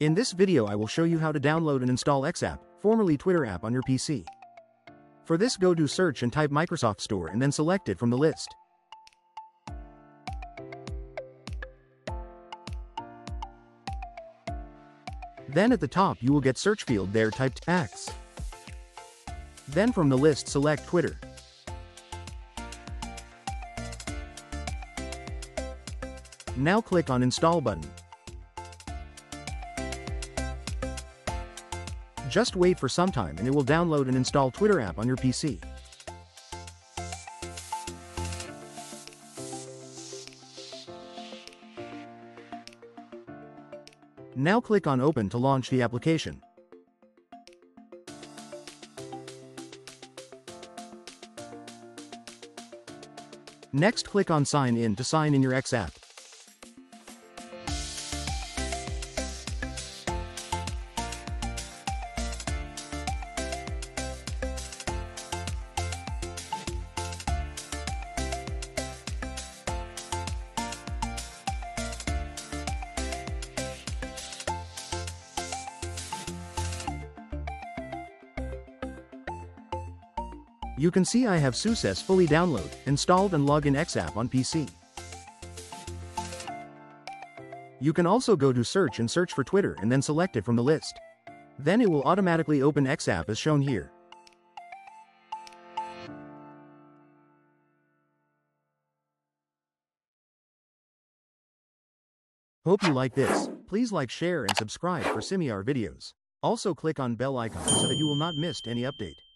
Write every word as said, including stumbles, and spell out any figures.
In this video I will show you how to download and install X App, formerly Twitter app, on your P C. For this, go to search and type Microsoft Store and then select it from the list. Then at the top you will get search field, there type X. Then from the list select Twitter. Now click on install button. Just wait for some time and it will download and install Twitter app on your P C. Now click on Open to launch the application. Next, click on Sign In to sign in your X App. You can see I have successfully downloaded, installed and logged in X App on P C. You can also go to search and search for Twitter and then select it from the list. Then it will automatically open X App as shown here. Hope you like this. Please like, share and subscribe for similar videos. Also click on bell icon so that you will not miss any update.